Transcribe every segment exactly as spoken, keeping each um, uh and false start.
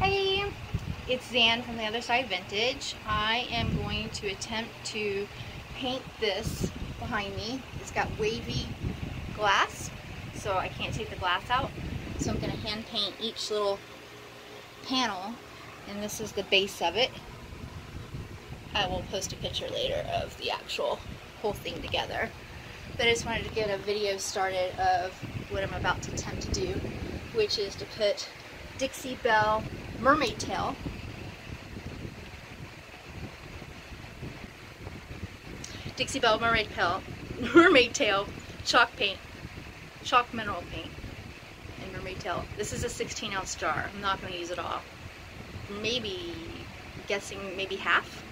Hey, it's Zan from The Other Side Vintage. I am going to attempt to paint this behind me. It's got wavy glass, so I can't take the glass out. So I'm going to hand paint each little panel, and this is the base of it. I will post a picture later of the actual whole thing together. But I just wanted to get a video started of what I'm about to attempt to do, which is to put Dixie Belle Mermaid Tail Dixie Belle Mermaid Tail Mermaid Tail chalk paint chalk mineral paint and Mermaid Tail. This is a sixteen ounce jar. I'm not going to use it all. Maybe I'm guessing maybe half,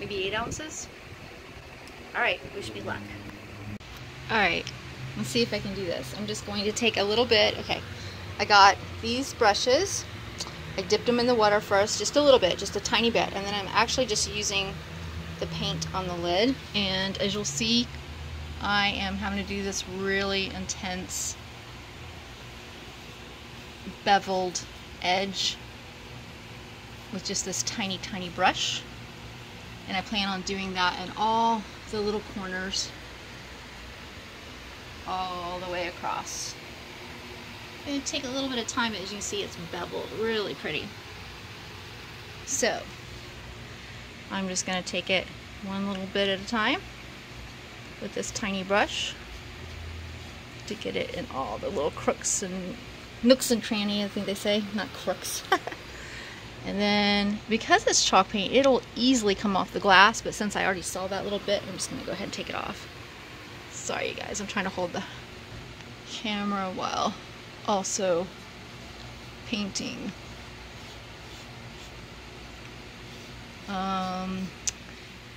maybe eight ounces. Alright, wish me luck. Alright, let's see if I can do this. I'm just going to take a little bit. Okay, I got these brushes. I dipped them in the water first, just a little bit, just a tiny bit, and then I'm actually just using the paint on the lid. And as you'll see, I am having to do this really intense beveled edge with just this tiny, tiny brush. And I plan on doing that in all the little corners, all the way across. It'll take a little bit of time, but as you can see, it's beveled really pretty. So I'm just going to take it one little bit at a time with this tiny brush to get it in all the little crooks and nooks and crannies, I think they say, not crooks. And then because it's chalk paint, it'll easily come off the glass, but since I already saw that little bit, I'm just going to go ahead and take it off. Sorry you guys, I'm trying to hold the camera while also painting. Um,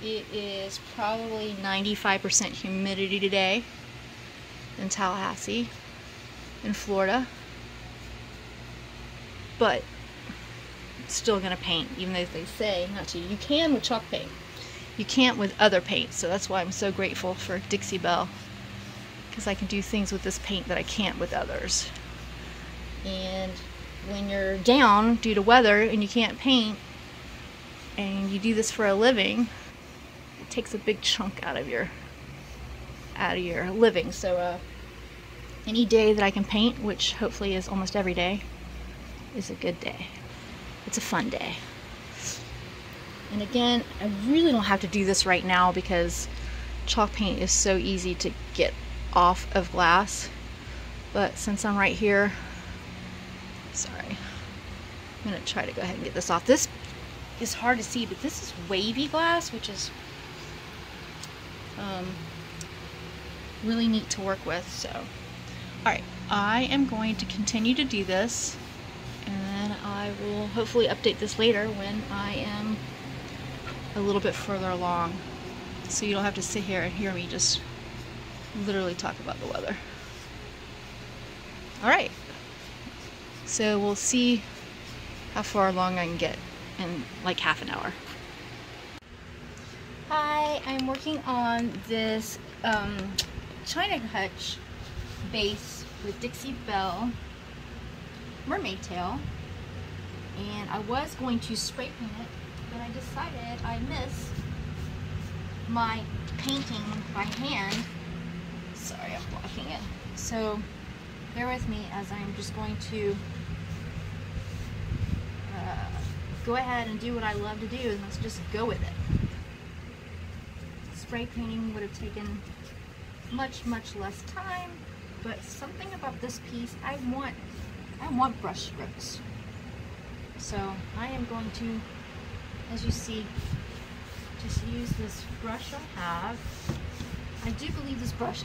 it is probably ninety-five percent humidity today in Tallahassee, in Florida, but I'm still gonna paint, even though they say not to. You can with chalk paint. You can't with other paint, so that's why I'm so grateful for Dixie Belle, because I can do things with this paint that I can't with others. And when you're down due to weather and you can't paint, and you do this for a living, it takes a big chunk out of your out of your living. So uh, any day that I can paint, which hopefully is almost every day, is a good day. It's a fun day. And again, I really don't have to do this right now because chalk paint is so easy to get off of glass. But since I'm right here, sorry, I'm gonna try to go ahead and get this off. This is hard to see, but this is wavy glass, which is um, really neat to work with. So, all right, I am going to continue to do this, and I will hopefully update this later when I am a little bit further along, so you don't have to sit here and hear me just literally talk about the weather. All right, so we'll see how far along I can get in like half an hour. Hi, I'm working on this um, China Hutch base with Dixie Belle Mermaid Tail, and I was going to spray paint it, but I decided I missed my painting by hand. Sorry, I'm blocking it. So bear with me as I'm just going to uh, go ahead and do what I love to do, and let's just go with it. Spray painting would have taken much, much less time, but something about this piece, I want, I want brush strokes. So I am going to, as you see, just use this brush I have. I do believe this brush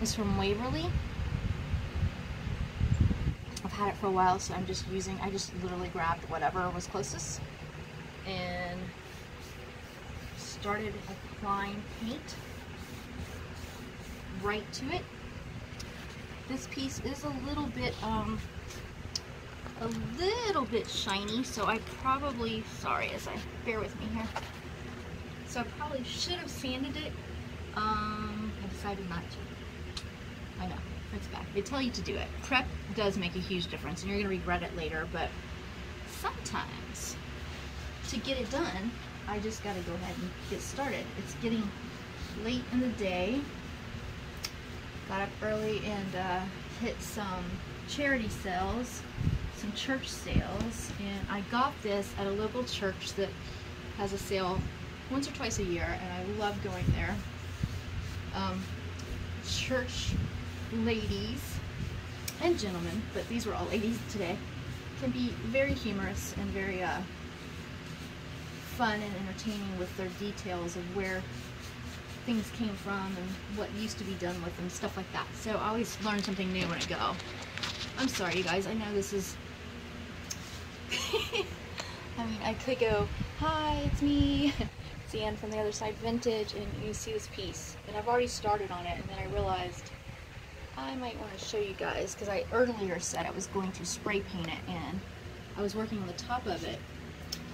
is from Waverly. I've had it for a while, so I'm just using, I just literally grabbed whatever was closest and started applying paint right to it. This piece is a little bit, um, a little bit shiny, so I probably, sorry as I, bear with me here. So I probably should have sanded it. Um, I decided not to. I know, it's bad. They tell you to do it. Prep does make a huge difference, and you're going to regret it later, but sometimes to get it done, I just gotta go ahead and get started. It's getting late in the day. Got up early and uh, hit some charity sales, some church sales, and I got this at a local church that has a sale once or twice a year, and I love going there. Um, church ladies and gentlemen, but these were all ladies today, can be very humorous and very uh, fun and entertaining with their details of where things came from and what used to be done with them, stuff like that. So I always learn something new when I go. I'm sorry, you guys, I know this is, I mean, I could go, hi, it's me, it's Anne from The Other Side Vintage, and you see this piece, and I've already started on it, and then I realized I might want to show you guys, because I earlier said I was going to spray paint it, and I was working on the top of it.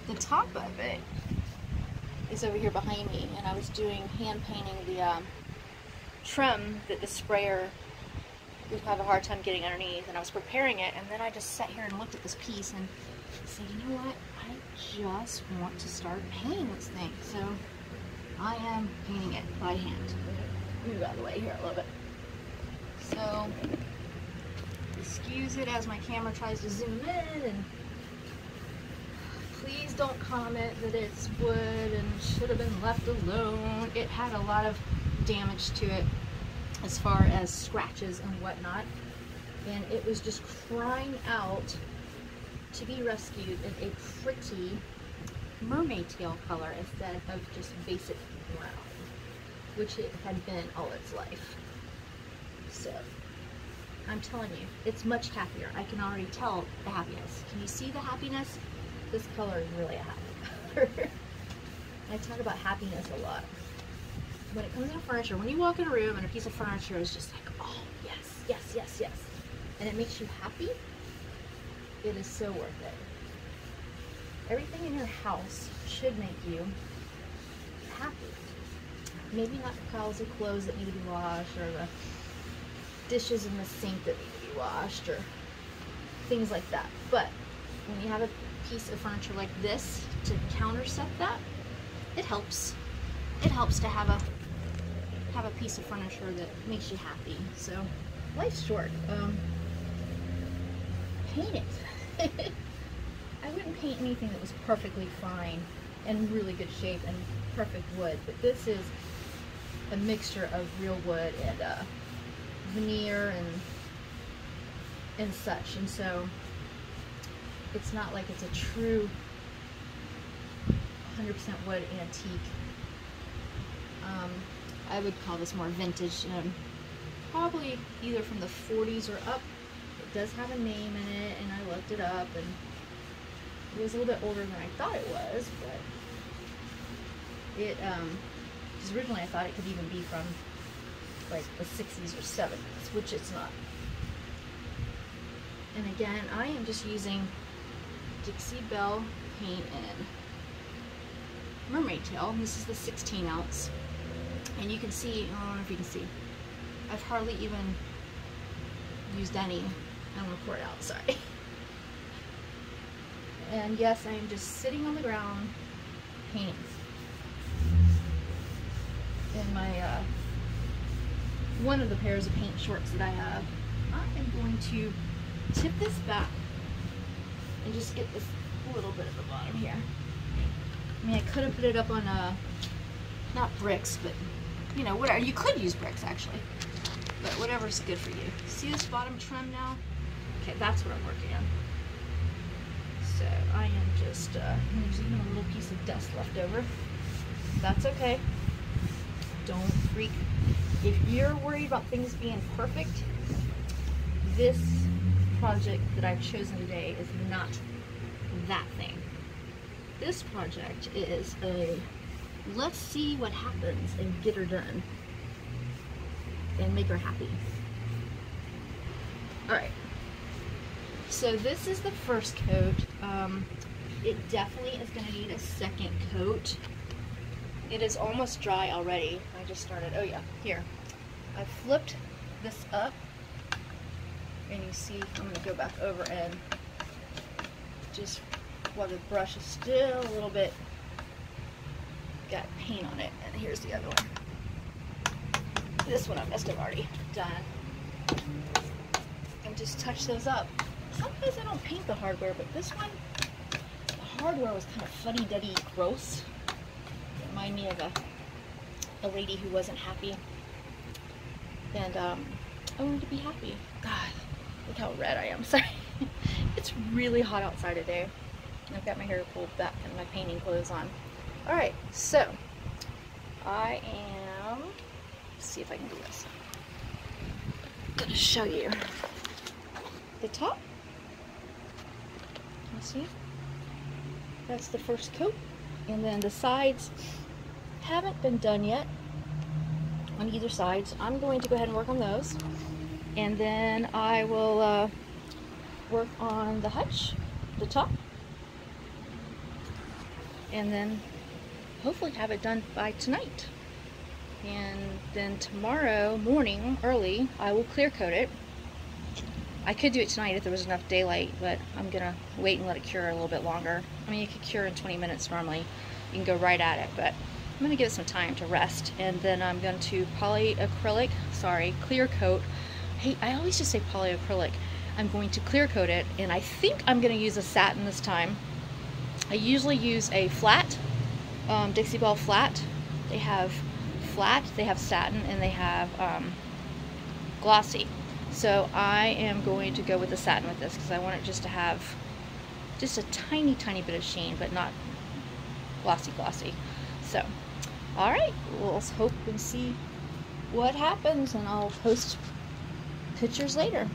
The top of it is over here behind me, and I was doing hand painting the um, trim that the sprayer would have a hard time getting underneath, and I was preparing it, and then I just sat here and looked at this piece and said, you know what, I just want to start painting this thing, so I am painting it by hand. Move out of the way here a little bit. So, excuse it as my camera tries to zoom in, and please don't comment that it's wood and should have been left alone. It had a lot of damage to it as far as scratches and whatnot, and it was just crying out to be rescued in a pretty mermaid tail color instead of just basic brown, which it had been all its life. So, I'm telling you, it's much happier. I can already tell the happiness. Can you see the happiness? This color is really a happy color. I talk about happiness a lot. When it comes to furniture, when you walk in a room and a piece of furniture is just like, oh, yes, yes, yes, yes, and it makes you happy, it is so worth it. Everything in your house should make you happy. Maybe not the piles of clothes that need to be washed, or the dishes in the sink that need to be washed, or things like that. But when you have a piece of furniture like this to counterset that, it helps. It helps to have a have a piece of furniture that makes you happy. So life's short. Um, paint it. I wouldn't paint anything that was perfectly fine and really good shape and perfect wood, but this is a mixture of real wood and uh, veneer and and such, and so it's not like it's a true one hundred percent wood antique. um, I would call this more vintage, um, probably either from the forties or up. It does have a name in it, and I looked it up, and it was a little bit older than I thought it was, but it um, because originally I thought it could even be from like the sixties or seventies, which it's not. And again, I am just using Dixie Belle Paint and Mermaid Tail. This is the sixteen ounce, and you can see, I don't know if you can see, I've hardly even used any. I don't want to pour it out, sorry. And yes, I am just sitting on the ground painting in my uh, one of the pairs of paint shorts that I have. I am going to tip this back and just get this little bit at the bottom here. I mean, I could have put it up on a, not bricks, but you know, whatever. You could use bricks actually, but whatever's good for you. See this bottom trim now? Okay, that's what I'm working on. So I am just, uh, there's even a little piece of dust left over. That's okay. Don't freak. If you're worried about things being perfect, this project that I've chosen today is not that thing. This project is a let's see what happens and get her done and make her happy. Alright, so this is the first coat. Um, it definitely is going to need a second coat. It is almost dry already. I just started. Oh yeah, here. I flipped this up, and you see, I'm going to go back over and just while the brush is still a little bit got paint on it. And here's the other one. This one I must have already done. And just touch those up. Sometimes I don't paint the hardware, but this one, the hardware was kind of fuddy-duddy gross. It reminded me of a, a lady who wasn't happy. And um, I wanted to be happy. God, look how red I am. Sorry. It's really hot outside today. I've got my hair pulled back and my painting clothes on. All right, so I am, let's see if I can do this. I'm gonna show you the top. Can you see? That's the first coat. And then the sides haven't been done yet on either side. So I'm going to go ahead and work on those. And then I will uh, work on the hutch, the top, and then hopefully have it done by tonight. And then tomorrow morning, early, I will clear coat it. I could do it tonight if there was enough daylight, but I'm gonna wait and let it cure a little bit longer. I mean, it could cure in twenty minutes normally. You can go right at it, but I'm gonna give it some time to rest. And then I'm going to polyacrylic, sorry, clear coat. Hey, I always just say polyacrylic. I'm going to clear coat it, and I think I'm gonna use a satin this time. I usually use a flat, um, Dixie Belle flat. They have flat, they have satin, and they have um, glossy. So I am going to go with the satin with this because I want it just to have just a tiny, tiny bit of sheen, but not glossy, glossy. So, all right, we'll hope and see what happens, and I'll post pictures later.